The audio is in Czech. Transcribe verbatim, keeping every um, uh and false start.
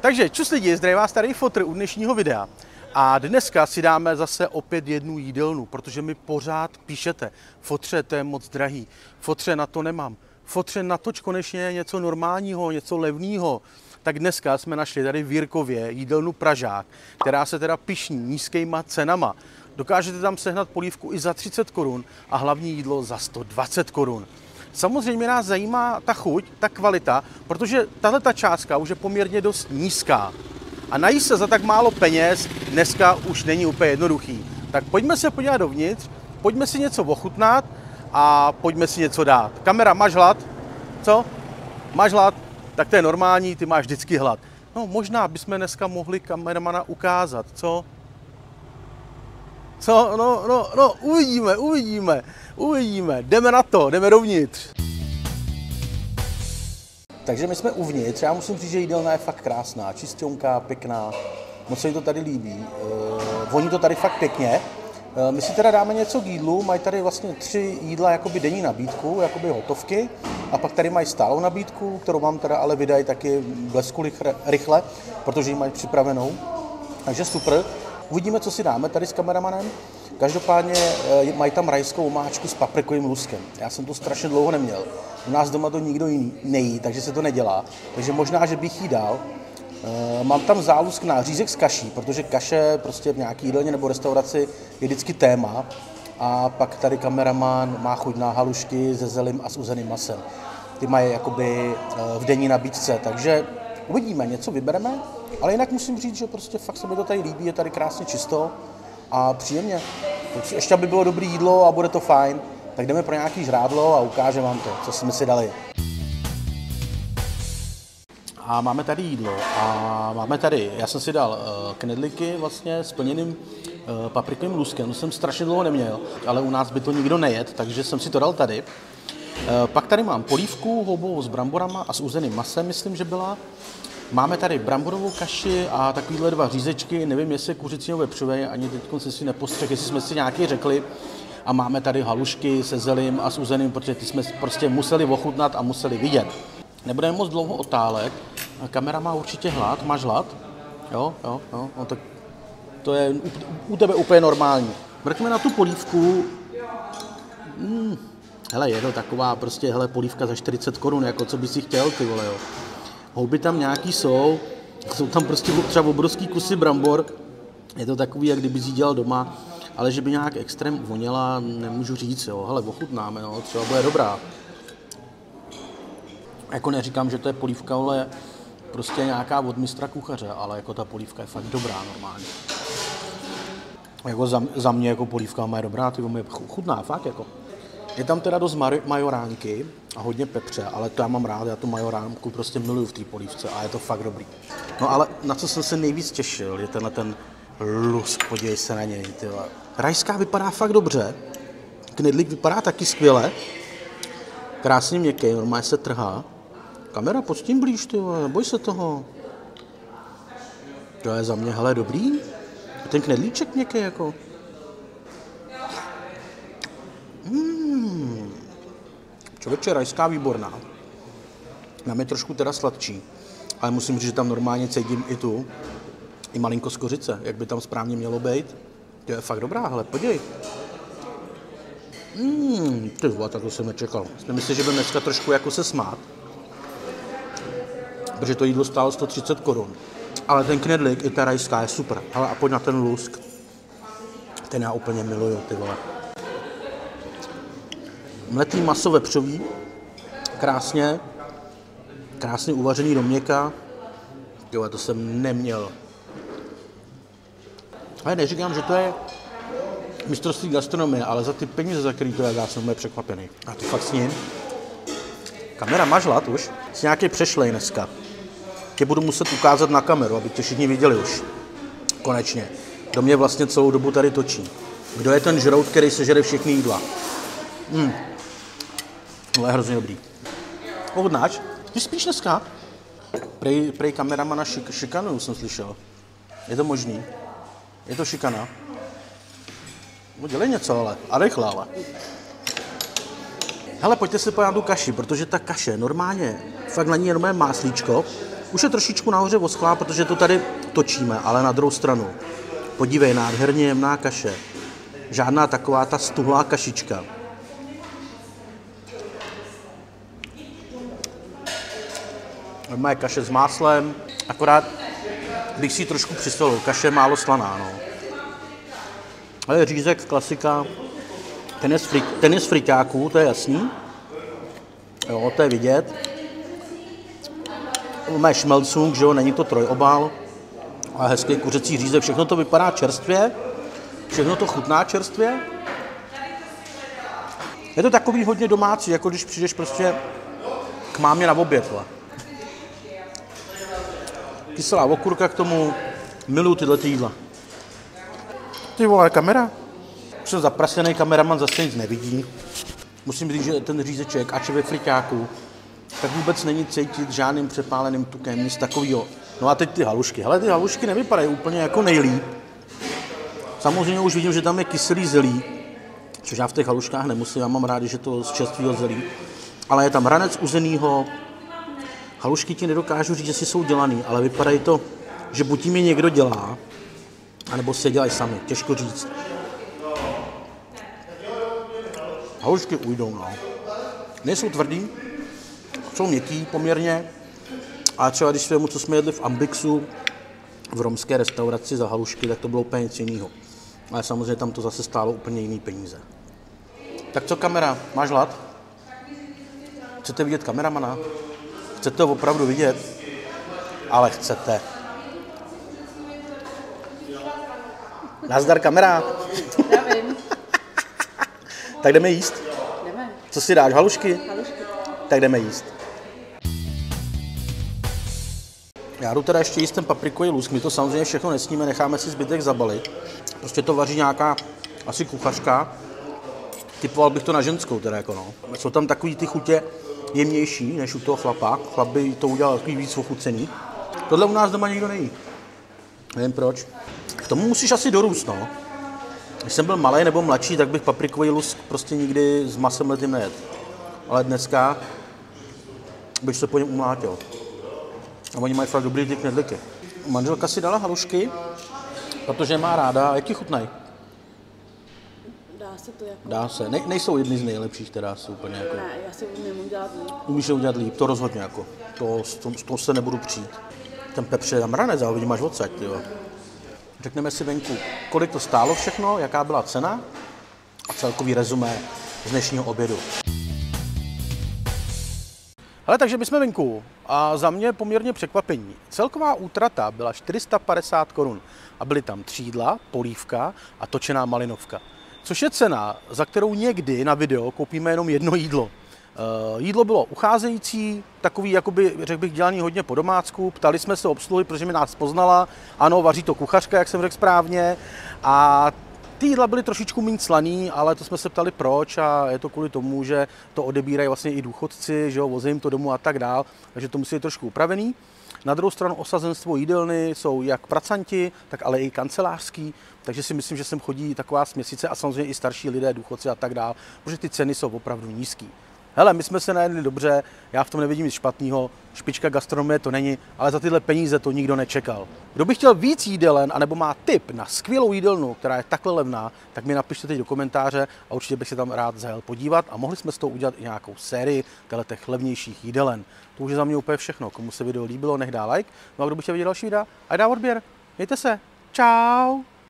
Takže čus lidi, zdraví vás tady fotr u dnešního videa. A dneska si dáme zase opět jednu jídelnu, protože mi pořád píšete. Fotře, to je moc drahý. Fotře, na to nemám. Fotře, natoč konečně něco normálního, něco levného. Tak dneska jsme našli tady v Jirkově jídelnu Pražák, která se teda pyšní nízkýma cenama. Dokážete tam sehnat polívku i za třicet korun a hlavní jídlo za sto dvacet korun. Samozřejmě nás zajímá ta chuť, ta kvalita, protože tahle ta částka už je poměrně dost nízká. A najít se za tak málo peněz dneska už není úplně jednoduchý. Tak pojďme se podívat dovnitř, pojďme si něco ochutnat a pojďme si něco dát. Kamera, máš hlad? Co? Máš hlad? Tak to je normální, ty máš vždycky hlad. No možná bychom dneska mohli kameramana ukázat, co? Co? No, no, no, uvidíme, uvidíme, uvidíme. Jdeme na to, jdeme dovnitř. Takže my jsme uvnitř, já musím říct, že jídelna je fakt krásná, čistěnká, pěkná, moc se mi to tady líbí, e, voní to tady fakt pěkně. E, my si teda dáme něco k jídlu, mají tady vlastně tři jídla jakoby denní nabídku, jakoby hotovky, a pak tady mají stálou nabídku, kterou vám teda ale vydají taky blesku rychle, protože ji mají připravenou, takže super. Uvidíme, co si dáme tady s kameramanem. Každopádně mají tam rajskou omáčku s paprikovým luskem. Já jsem to strašně dlouho neměl. U nás doma to nikdo jiný nejí, takže se to nedělá. Takže možná, že bych jí dal. Mám tam zálusk na řízek s kaší, protože kaše prostě v nějaký jídelně nebo restauraci je vždycky téma. A pak tady kameraman má chuť na halušky se zelím a s uzeným masem. Ty mají jakoby v denní nabídce, takže uvidíme, něco vybereme. Ale jinak musím říct, že prostě fakt se mi to tady líbí, je tady krásně čisto a příjemně. Ještě aby bylo dobré jídlo a bude to fajn, tak jdeme pro nějaký žrádlo a ukážeme vám to, co jsme si dali. A máme tady jídlo a máme tady, já jsem si dal knedlíky vlastně s plněným paprikovým luskem, to jsem strašně dlouho neměl, ale u nás by to nikdo nejedl, takže jsem si to dal tady. Pak tady mám polívku houbovou s bramborama a s uzeným masem, myslím, že byla. Máme tady bramborovou kaši a takovýhle dva řízečky, nevím, jestli kuřecí nebo vepřový, ani teď jsem si nepostřehl, jestli jsme si nějaký řekli. A máme tady halušky se zelím a s uzeným, protože ty jsme prostě museli ochutnat a museli vidět. Nebudeme moc dlouho otálet, kamera má určitě hlad, máš hlad? Jo, jo, jo, no, tak to je u tebe úplně normální. Vrkneme na tu polívku. Hmm. Hele, je to taková prostě, hele, polívka za čtyřicet korun, jako co by si chtěl, ty vole, jo. Houby tam nějaký jsou, jsou tam prostě třeba obrovský kusy brambor, je to takový, jak kdyby jsi dělal doma, ale že by nějak extrém voněla, nemůžu říct, jo, hele, ochutnáme, no, třeba bude dobrá. Jako neříkám, že to je polívka, ale prostě nějaká od mistra kuchaře, ale jako ta polívka je fakt dobrá normálně. Jako za, za mě jako polívka má je dobrá, ty je chutná, fakt jako. Je tam teda dost majoránky a hodně pepře, ale to já mám rád, já tu majoránku prostě miluju v té polívce a je to fakt dobrý. No ale na co jsem se nejvíc těšil, je tenhle ten lusk, podívej se na něj, tyhle. Rajská vypadá fakt dobře, knedlík vypadá taky skvěle, krásně měkký, normálně se trhá. Kamera, pojď tím blíž, ty vole, neboj se toho. To je za mě, hele, dobrý, ten knedlíček měkký jako. Člověče, rajská výborná, nám je trošku teda sladčí, ale musím říct, že tam normálně cítím i tu, i malinko z kořice, jak by tam správně mělo být. To je fakt dobrá, hele, podívej. Mm, ty vole, tak to jsem nečekal. Myslím, že budeme dneska trošku jako se smát, protože to jídlo stálo sto třicet korun, ale ten knedlík i ta rajská je super. Hele, a pojď na ten lusk, ten já úplně miluju, ty vole. Mletý maso vepřový, krásně, krásně uvařený do měka, jo, to jsem neměl. Ale neříkám, že to je mistrovství gastronomie, ale za ty peníze, za který to je, já jsem úplně překvapený. A to fakt s ním. Kamera, máš hlad už? Jsi nějaký přešlej dneska. Tě budu muset ukázat na kameru, aby tě všichni viděli už. Konečně. Do mě vlastně celou dobu tady točí. Kdo je ten žrout, který sežere všechny jídla? Hmm. To je hrozně dobrý. Ochutnáš? Ty spíš dneska? Prej, prej kameramana šik, šikanu, jsem slyšel. Je to možný? Je to šikana? No dělej něco, ale. A rychle, ale. Hele, pojďte si pojít na tu kaši, protože ta kaše normálně, fakt na ní je normálně máslíčko Už je trošičku nahoře oschlá, protože to tady točíme, ale na druhou stranu. Podívej, nádherně jemná kaše. Žádná taková ta stuhlá kašička. Má je kaše s máslem, akorát bych si ji trošku přisolil. Kaše málo slaná, no. Ale řízek, klasika, ten je z, frit, ten je z friťáků, to je jasný. Jo, to je vidět. Má šmelcům, že jo, není to trojobal. A hezký kuřecí řízek, všechno to vypadá čerstvě. Všechno to chutná čerstvě. Je to takový hodně domácí, jako když přijdeš prostě k mámě na oběd. Kyselá okurka k tomu, miluju tyhle jídla. Ty vole, kamera. Už jsem zaprasený, kameraman zase nic nevidí. Musím říct, že ten řízeček, ač je ve friťáku, tak vůbec není cítit žádným přepáleným tukem, nic takového. No a teď ty halušky. Hele, ty halušky nevypadají úplně jako nejlíp. Samozřejmě už vidím, že tam je kyselý zelí, což já v těch haluškách nemusím, já mám rád, že to z čerstvého zelí. Ale je tam ranec uzenýho. Halušky ti nedokážu říct, jestli jsou dělaný, ale vypadají to, že buď jim je někdo dělá, anebo se dělají sami, těžko říct. Halušky ujdou, no. Nejsou tvrdý, jsou měkký poměrně, a třeba když svému, co jsme jedli v Ambixu, v romské restauraci za halušky, tak to bylo úplně nic jiného. Ale samozřejmě tam to zase stálo úplně jiný peníze. Tak co kamera, máš hlad? Chcete vidět kameramana? Chcete ho opravdu vidět? Ale chcete. Nazdar kamera. Zdravím. Tak jdeme jíst? Jdeme. Co si dáš, halušky? Halušky. Tak jdeme jíst. Já jdu teda ještě jíst ten paprikový lusk, my to samozřejmě všechno nesníme, necháme si zbytek zabalit. Prostě to vaří nějaká asi kuchařka. Typoval bych to na ženskou teda jako, no. Jsou tam takový ty chutě jemnější než u toho chlapa. Chlap by to udělal takový víc ochucený. Tohle u nás doma nikdo nejí. Nevím proč. K tomu musíš asi dorůst, no. Když jsem byl malý nebo mladší, tak bych paprikový lusk prostě nikdy s masem letým nejet. Ale dneska bych se po něm umlátil. A oni mají fakt dobrý ty knedlíky. Manželka si dala halušky, protože je má ráda. Jak ti chutnají? Dá se to jako... Dá se. Ne, nejsou jedny z nejlepších, teda jsou úplně jako... Ne, já si nemůžu dělat líp. Umíš je udělat líp, to rozhodně jako. To, s to, to se nebudu přijít. Ten pepře je tam ranec, já ho vidím až odsaď, tyjo. Řekneme si venku, kolik to stálo všechno, jaká byla cena a celkový rezumé z dnešního obědu. Ale takže my jsme venku a za mě poměrně překvapení. Celková útrata byla čtyři sta padesát korun a byly tam třídla, polívka a točená malinovka. Což je cena, za kterou někdy na video koupíme jenom jedno jídlo. E, jídlo bylo ucházející, takový, jakoby, řekl bych, dělaný hodně po domácku. Ptali jsme se obsluhy, protože mi nás poznala. Ano, vaří to kuchařka, jak jsem řekl správně. A ty jídla byly trošičku méně slaný, ale to jsme se ptali proč a je to kvůli tomu, že to odebírají vlastně i důchodci, že jo, vozí jim to domů a tak dál, takže to musí být trošku upravený. Na druhou stranu osazenstvo jídelny jsou jak pracanti, tak ale i kancelářský, takže si myslím, že sem chodí taková směsice a samozřejmě i starší lidé, důchodci a tak dál, protože ty ceny jsou opravdu nízký. Hele, my jsme se najedli dobře, já v tom nevidím nic špatného, špička gastronomie to není, ale za tyhle peníze to nikdo nečekal. Kdo by chtěl víc jídelen, anebo má tip na skvělou jídelnu, která je takhle levná, tak mi napište teď do komentáře a určitě bych se tam rád zajel podívat a mohli jsme s tou udělat i nějakou sérii těch levnějších jídelen. To už je za mě úplně všechno, komu se video líbilo, nech dá like, no a kdo by chtěl vidět další videa, ať dá odběr. Mějte se, čau!